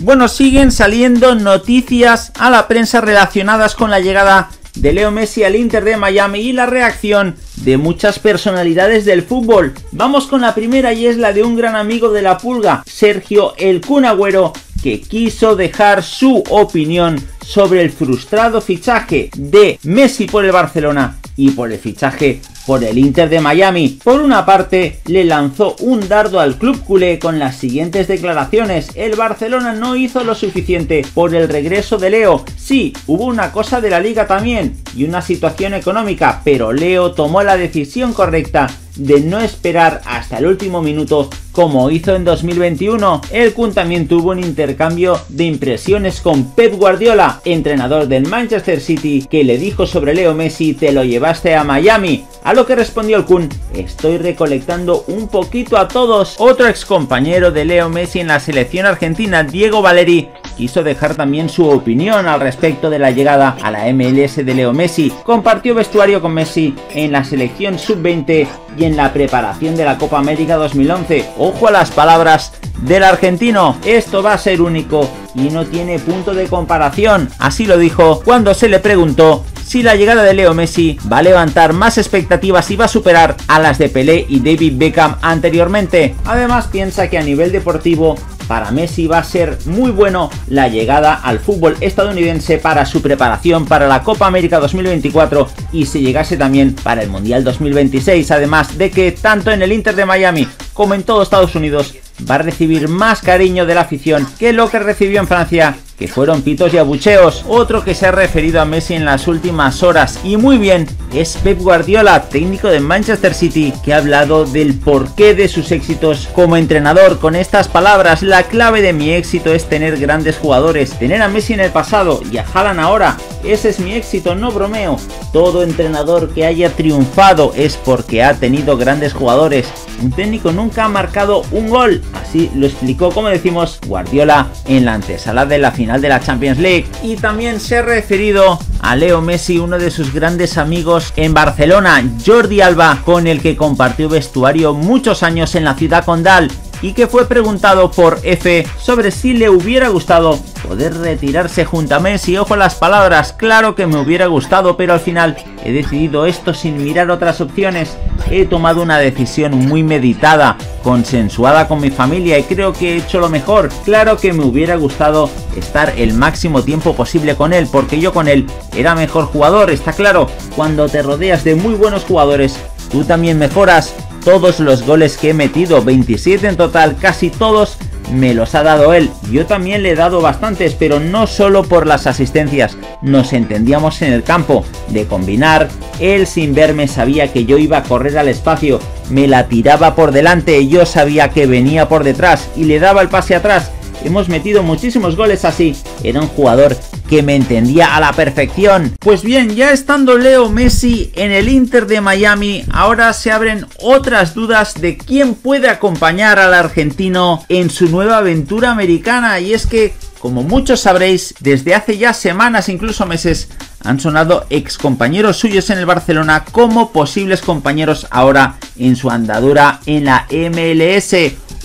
Bueno, siguen saliendo noticias a la prensa relacionadas con la llegada de Leo Messi al Inter de Miami y la reacción de muchas personalidades del fútbol. Vamos con la primera, y es la de un gran amigo de la Pulga, Sergio El Kun Agüero, que quiso dejar su opinión sobre el frustrado fichaje de Messi por el Barcelona y por el fichaje por el Inter de Miami. Por una parte, le lanzó un dardo al club culé con las siguientes declaraciones: el Barcelona no hizo lo suficiente por el regreso de Leo. Sí, hubo una cosa de la liga también y una situación económica, pero Leo tomó la decisión correcta de no esperar hasta el último minuto como hizo en 2021. El Kun también tuvo un intercambio de impresiones con Pep Guardiola, entrenador del Manchester City, que le dijo sobre Leo Messi: te lo llevaste a Miami. A lo que respondió el Kun: estoy recolectando un poquito a todos. Otro excompañero de Leo Messi en la selección argentina, Diego Valeri, quiso dejar también su opinión al respecto de la llegada a la MLS de Leo Messi. Compartió vestuario con Messi en la selección sub-20 y en la preparación de la Copa América 2011. Ojo a las palabras del argentino: esto va a ser único y no tiene punto de comparación. Así lo dijo cuando se le preguntó si la llegada de Leo Messi va a levantar más expectativas y va a superar a las de Pelé y David Beckham anteriormente. Además, piensa que a nivel deportivo para Messi va a ser muy bueno la llegada al fútbol estadounidense para su preparación para la Copa América 2024 y si llegase también para el Mundial 2026, además de que tanto en el Inter de Miami como en todo Estados Unidos va a recibir más cariño de la afición que lo que recibió en Francia, que fueron pitos y abucheos. Otro que se ha referido a Messi en las últimas horas, y muy bien, es Pep Guardiola, técnico de Manchester City, que ha hablado del porqué de sus éxitos como entrenador con estas palabras: la clave de mi éxito es tener grandes jugadores, tener a Messi en el pasado y a Haaland ahora, ese es mi éxito, no bromeo. Todo entrenador que haya triunfado es porque ha tenido grandes jugadores, un técnico nunca ha marcado un gol. Así lo explicó, como decimos, Guardiola en la antesala de la final de la Champions League. Y también se ha referido a Leo Messi uno de sus grandes amigos en Barcelona, Jordi Alba, con el que compartió vestuario muchos años en la ciudad condal, y que fue preguntado por F sobre si le hubiera gustado poder retirarse junto a Messi. Ojo a las palabras: claro que me hubiera gustado, pero al final he decidido esto sin mirar otras opciones. He tomado una decisión muy meditada, consensuada con mi familia, y creo que he hecho lo mejor. Claro que me hubiera gustado estar el máximo tiempo posible con él, porque yo con él era mejor jugador. Está claro, cuando te rodeas de muy buenos jugadores, tú también mejoras. Todos los goles que he metido, 27 en total, casi todos me los ha dado él. Yo también le he dado bastantes, pero no solo por las asistencias. Nos entendíamos en el campo de combinar. Él sin verme sabía que yo iba a correr al espacio. Me la tiraba por delante, yo sabía que venía por detrás y le daba el pase atrás. Hemos metido muchísimos goles así. Era un jugador que me entendía a la perfección. Pues bien, ya estando Leo Messi en el Inter de Miami, ahora se abren otras dudas de quién puede acompañar al argentino en su nueva aventura americana. Y es que, como muchos sabréis, desde hace ya semanas, incluso meses, han sonado excompañeros suyos en el Barcelona como posibles compañeros ahora en su andadura en la MLS.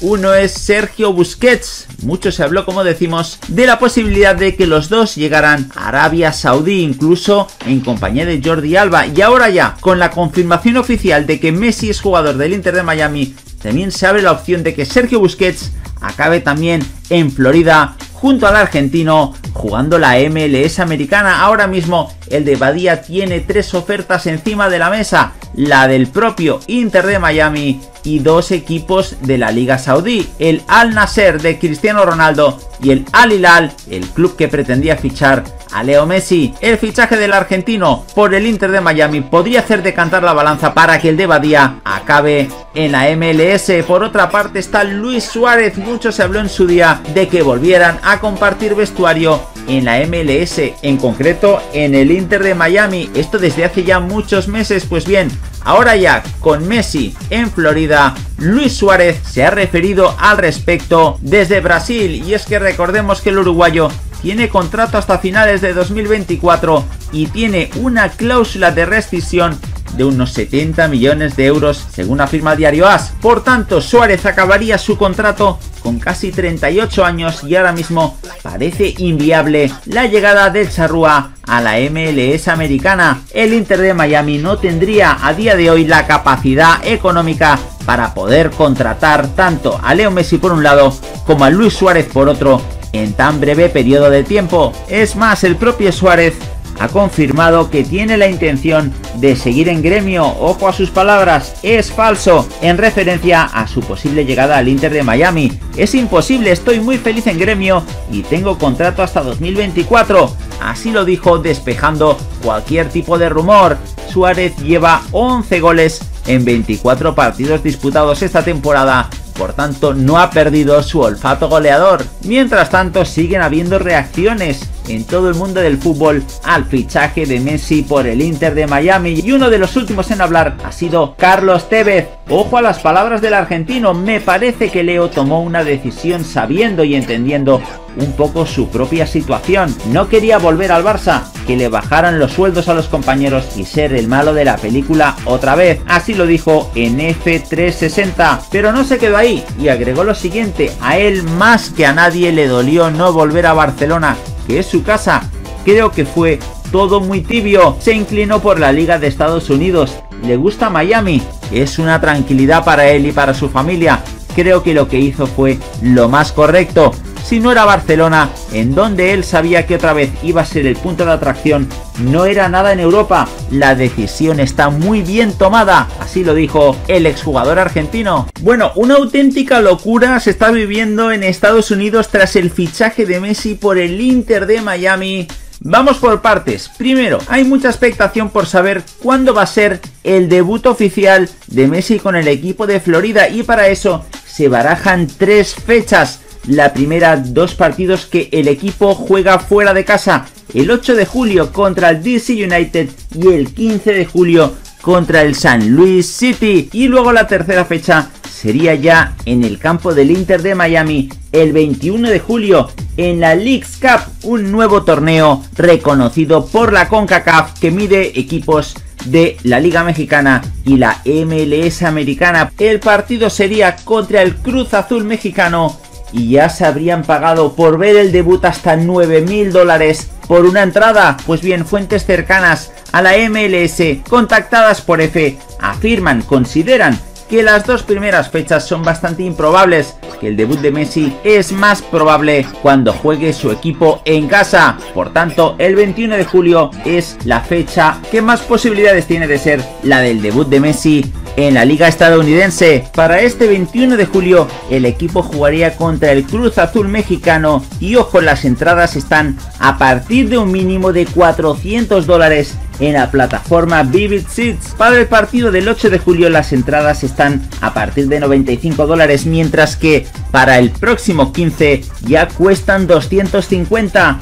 Uno es Sergio Busquets. Mucho se habló, como decimos, de la posibilidad de que los dos llegaran a Arabia Saudí, incluso en compañía de Jordi Alba. Y ahora ya, con la confirmación oficial de que Messi es jugador del Inter de Miami, también se abre la opción de que Sergio Busquets acabe también en Florida junto al argentino jugando la MLS americana. Ahora mismo el de Badía tiene 3 ofertas encima de la mesa: la del propio Inter de Miami y 2 equipos de la Liga Saudí, el Al-Nasser de Cristiano Ronaldo y el Al-Hilal, el club que pretendía fichar a Leo Messi. El fichaje del argentino por el Inter de Miami podría hacer decantar la balanza para que el de Badía acabe en la MLS. Por otra parte está Luis Suárez. Mucho se habló en su día de que volvieran a compartir vestuario en la MLS, en concreto en el Inter de Miami, esto desde hace ya muchos meses. Pues bien, ahora ya con Messi en Florida, Luis Suárez se ha referido al respecto desde Brasil, y es que recordemos que el uruguayo tiene contrato hasta finales de 2024 y tiene una cláusula de rescisión de unos 70 millones de euros, según afirma el diario AS. Por tanto, Suárez acabaría su contrato con casi 38 años y ahora mismo parece inviable la llegada del Charrúa a la MLS americana. El Inter de Miami no tendría a día de hoy la capacidad económica para poder contratar tanto a Leo Messi por un lado como a Luis Suárez por otro en tan breve periodo de tiempo. Es más, el propio Suárez ha confirmado que tiene la intención de seguir en Gremio. Ojo a sus palabras, es falso, en referencia a su posible llegada al Inter de Miami. Es imposible, estoy muy feliz en Gremio y tengo contrato hasta 2024. Así lo dijo, despejando cualquier tipo de rumor. Suárez lleva 11 goles en 24 partidos disputados esta temporada, por tanto no ha perdido su olfato goleador. Mientras tanto, siguen habiendo reacciones en todo el mundo del fútbol al fichaje de Messi por el Inter de Miami, y uno de los últimos en hablar ha sido Carlos Tevez. Ojo a las palabras del argentino, me parece que Leo tomó una decisión sabiendo y entendiendo un poco su propia situación. No quería volver al Barça, que le bajaran los sueldos a los compañeros y ser el malo de la película otra vez. Así lo dijo en F360, pero no se quedó ahí y agregó lo siguiente, a él más que a nadie le dolió no volver a Barcelona, que es su casa. Creo que fue todo muy tibio, se inclinó por la Liga de Estados Unidos, le gusta Miami, es una tranquilidad para él y para su familia. Creo que lo que hizo fue lo más correcto. Si no era Barcelona, en donde él sabía que otra vez iba a ser el punto de atracción, no era nada en Europa. La decisión está muy bien tomada, así lo dijo el exjugador argentino. Bueno, una auténtica locura se está viviendo en Estados Unidos tras el fichaje de Messi por el Inter de Miami. Vamos por partes. Primero, hay mucha expectación por saber cuándo va a ser el debut oficial de Messi con el equipo de Florida, y para eso se barajan 3 fechas. La primera, 2 partidos que el equipo juega fuera de casa, el 8 de julio contra el DC United y el 15 de julio contra el San Luis City. Y luego la tercera fecha sería ya en el campo del Inter de Miami el 21 de julio en la Leagues Cup, un nuevo torneo reconocido por la CONCACAF que mide equipos de la Liga Mexicana y la MLS americana. El partido sería contra el Cruz Azul mexicano y ya se habrían pagado por ver el debut hasta $9.000 por una entrada. Pues bien, fuentes cercanas a la MLS contactadas por EFE afirman, consideran que las 2 primeras fechas son bastante improbables, que el debut de Messi es más probable cuando juegue su equipo en casa. Por tanto, el 21 de julio es la fecha que más posibilidades tiene de ser la del debut de Messi en la liga estadounidense. Para este 21 de julio el equipo jugaría contra el Cruz Azul mexicano y ojo, las entradas están a partir de un mínimo de $400 en la plataforma Vivid Seats. Para el partido del 8 de julio las entradas están a partir de $95, mientras que para el próximo 15 ya cuestan $250.